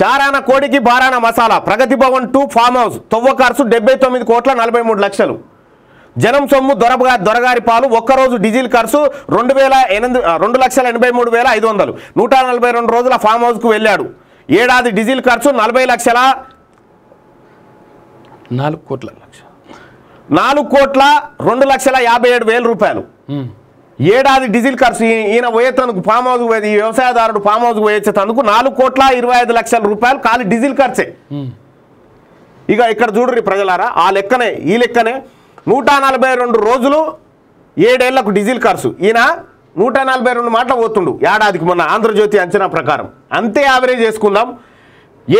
చారాన కోడికి బారాన మసాలా, ప్రగతి భవన్ 2 ఫామ్ హౌస్, తవ్వ ఖర్చు 79,43,00,000, జనం సొమ్ము దొరగారి పాలు, ఒక్కరోజు డీజిల్ ఖర్చు 2,83,500, 142 రోజుల ఫామ్ హౌస్కు వెళ్ళాడు, ఏడాది డీజిల్ ఖర్చు 4,02,57,000 రూపాయలు, ఏడాది డీజిల్ ఖర్చు. ఈయన పోయేందుకు ఫామ్ హౌస్, ఈ వ్యవసాయదారుడు ఫామ్ హౌస్ పోయేందుకు 4,25,00,000 రూపాయలు ఖాళీ డీజిల్ ఖర్చే. ఇక ఇక్కడ చూడరు ప్రజలారా, ఆ లెక్కనే ఈ లెక్కనే 142 రోజులు 7 ఏళ్లకు డీజిల్ ఖర్చు. ఈయన 142 మాటలు పోతుండు ఏడాదికి. మొన్న ఆంధ్రజ్యోతి అంచనా ప్రకారం అంతే యావరేజ్ చేసుకుందాం,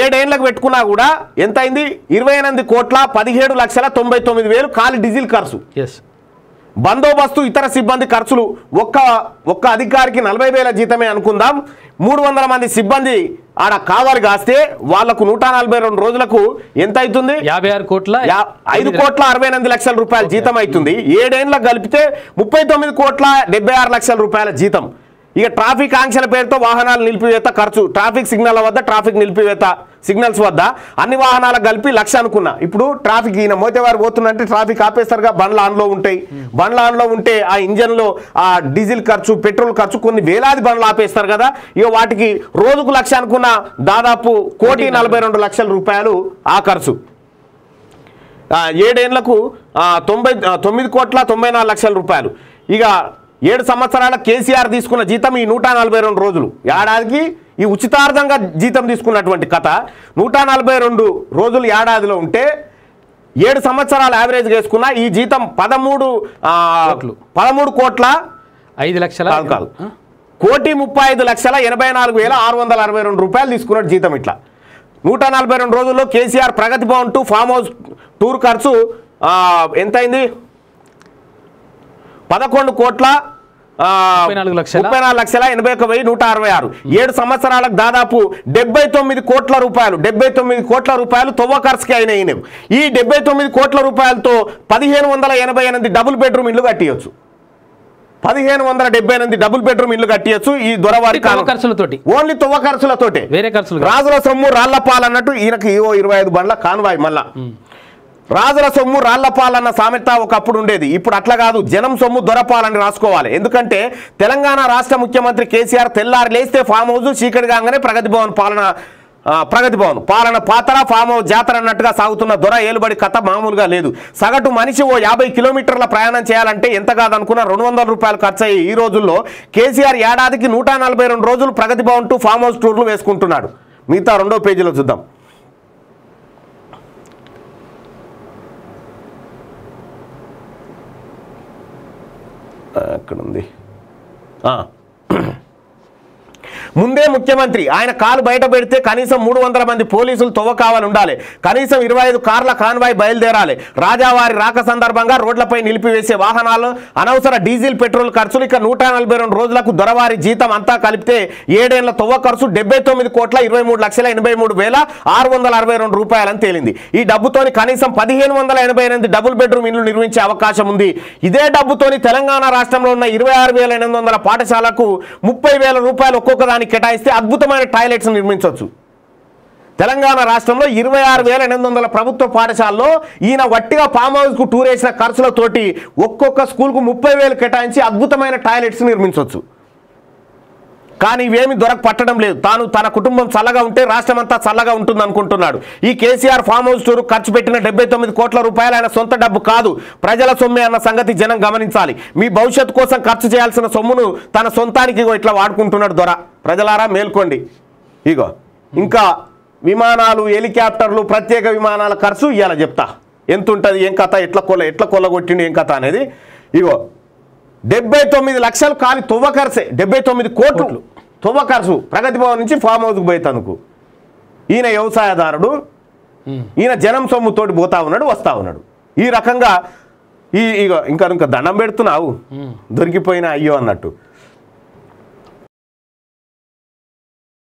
7 ఏళ్లకు పెట్టుకున్నా కూడా ఎంత అయింది, 28,17,99,000 ఖాళీ డీజిల్ ఖర్చు. బందోబస్తు ఇతర సిబ్బంది ఖర్చులు ఒక్క అధికారికి 40,000 జీతమే అనుకుందాం, 300 మంది సిబ్బంది ఆడ కావాలి కాస్తే వాళ్లకు 142 రోజులకు ఎంత అవుతుంది, 5,68,60,00,000 రూపాయల జీతం అవుతుంది. 7 ఏళ్లకు కలిపితే 39,76,00,000 రూపాయల జీతం. ఇక ట్రాఫిక్ ఆంక్షల పేరుతో వాహనాలు నిలిపివేత ఖర్చు, ట్రాఫిక్ సిగ్నల్ వద్ద ట్రాఫిక్ నిలిపివేత సిగ్నల్స్ వద్ద అన్ని వాహనాలకు కలిపి 1,00,000 అనుకున్నా. ఇప్పుడు ట్రాఫిక్ ఈయన మోతేవారు పోతుందంటే ట్రాఫిక్ ఆపేసరిగా బండ్ల ఆన్లో ఉంటాయి, బండ్ల ఆన్లో ఉంటే ఆ ఇంజన్లో ఆ డీజిల్ ఖర్చు, పెట్రోల్ ఖర్చు, కొన్ని వేలాది బండ్లు ఆపేస్తారు కదా. ఇక వాటికి రోజుకు 1,00,000 అనుకున్న దాదాపు 1,42,00,000 రూపాయలు ఆ ఖర్చు. 7 ఏళ్లకు 9,94,00,000 రూపాయలు. ఇక 7 సంవత్సరాల కేసీఆర్ తీసుకున్న జీతం ఈ 142 రోజులు, ఏడాదికి ఈ ఉచితార్థంగా జీతం తీసుకున్నటువంటి కథ. 142 రోజులు ఏడాదిలో ఉంటే 7 సంవత్సరాలు యావరేజ్ చేసుకున్న ఈ జీతం 1,35,84,662 రూపాయలు తీసుకున్నాడు జీతం. ఇట్లా 142 రోజుల్లో కేసీఆర్ ప్రగతి భవన్ 2 ఫామ్ హౌస్ టూర్ ఖర్చు ఎంతైంది, 11,34,80,166. 7 సంవత్సరాలకు దాదాపు 79 కోట్ల రూపాయలు, 79 కోట్ల రూపాయలు తొవ్వ ఖర్చుకి అయిన ఈ 79 కోట్ల రూపాయలతో 1,588 డబుల్ బెడ్రూమ్ ఇల్లు కట్టియచ్చు, 1,588 డబుల్ బెడ్రూమ్ ఇల్లు కట్టియచ్చు ఈ దొరవారి ఖర్చులతోటి, ఓన్లీ తొవ్వ ఖర్చులతోటే. రాజుల సొమ్ము రాళ్లపాలు అన్నట్టు ఈయనకి ఓ 25 బండ్ల కాన్వాయ్. మళ్ళా రాజుల సొమ్ము రాళ్లపాలన్న సామెత ఒకప్పుడు ఉండేది, ఇప్పుడు అట్లా కాదు, జనం సొమ్ము దొరపాలని రాసుకోవాలి. ఎందుకంటే తెలంగాణ రాష్ట్ర ముఖ్యమంత్రి కేసీఆర్ తెల్లారి లేస్తే ఫామ్ హౌస్, చీకటి కాగానే ప్రగతి భవన్ పాలన పాతర, ఫామ్ హౌస్ జాతర అన్నట్టుగా సాగుతున్న దొర ఏలుబడి కథ మామూలుగా లేదు. సగటు మనిషి ఓ 50 కిలోమీటర్ల ప్రయాణం చేయాలంటే ఎంత కాదనుకున్న 200 రూపాయలు ఖర్చు అయ్యి ఈ రోజుల్లో కేసీఆర్ ఏడాదికి 142 రోజులు ప్రగతి భవన్ 2 ఫామ్ హౌస్ టూర్లు వేసుకుంటున్నాడు. మిగతా 2వ పేజీలో చూద్దాం. అక్కడ ఉంది, ముందే ముఖ్యమంత్రి ఆయన కాలు బయట పెడితే కనీసం 300 మంది పోలీసులు తొవ్వ కావాలి ఉండాలి, కనీసం 25 కార్ల కాన్వాయ్ బయలుదేరాలి, రాజావారి రాక సందర్భంగా రోడ్లపై నిలిపివేసే వాహనాలు, అనవసర డీజిల్ పెట్రోల్ ఖర్చులు. ఇక 142 రోజులకు దొరవారి జీతం అంతా కలిపితే 7 ఏళ్ల తొవ్వ ఖర్చు 79,23,8,00,662 రూపాయలని తేలింది. ఈ డబ్బుతోని కనీసం 1,588 డబుల్ బెడ్రూమ్ ఇల్లు నిర్మించే అవకాశం ఉంది. ఇదే డబ్బుతోని తెలంగాణ రాష్ట్రంలో ఉన్న 26,800 పాఠశాలకు 30,000 రూపాయలు ఒక్కొక్కదాన్ని కేటాయిస్తే అద్భుతమైన టాయిలెట్స్ నిర్మించవచ్చు. తెలంగాణ రాష్ట్రంలో 26,800 ప్రభుత్వ పాఠశాలలో ఈయన వట్టిగా ఫామ్ హౌస్కు టూర్ వేసిన ఖర్చులతోటి ఒక్కొక్క స్కూల్కు 30,000 కేటాయించి అద్భుతమైన టాయిలెట్స్ నిర్మించవచ్చు. కానీ ఇవేమి దొరక పట్టడం లేదు. తాను తన కుటుంబం చల్లగా ఉంటే రాష్ట్రం అంతా చల్లగా ఉంటుంది అనుకుంటున్నాడు. ఈ కేసీఆర్ ఫామ్ హౌస్ టూర్ ఖర్చు పెట్టిన 79 కోట్ల రూపాయలు ఆయన సొంత డబ్బు కాదు, ప్రజల సొమ్మే అన్న సంగతి జనం గమనించాలి. మీ భవిష్యత్తు కోసం ఖర్చు చేయాల్సిన సొమ్మును తన సొంతానికి ఇట్లా వాడుకుంటున్నాడు దొర. ప్రజలారా మేల్కోండి. ఇగో ఇంకా విమానాలు, హెలికాప్టర్లు, ప్రత్యేక విమానాల ఖర్చు ఇవాళ చెప్తా ఎంత ఉంటుంది, ఏం కథ, ఎట్లా కొల్లగొట్టిండు ఏం కథ అనేది. ఇగో 79 లక్షలు ఖాళీ తొవ్వ ఖర్చే, 79 కోట్లు తొవ్వ ఖర్చు ప్రగతి భవన్ నుంచి ఫామ్ హౌస్కి పోయేందుకు. ఈయన వ్యవసాయదారుడు, ఈయన జనం సొమ్ముతోటి పోతా ఉన్నాడు, వస్తా ఉన్నాడు. ఈ రకంగా ఈ ఇంకా దండం పెడుతున్నావు దొరికిపోయినా అయ్యో అన్నట్టు.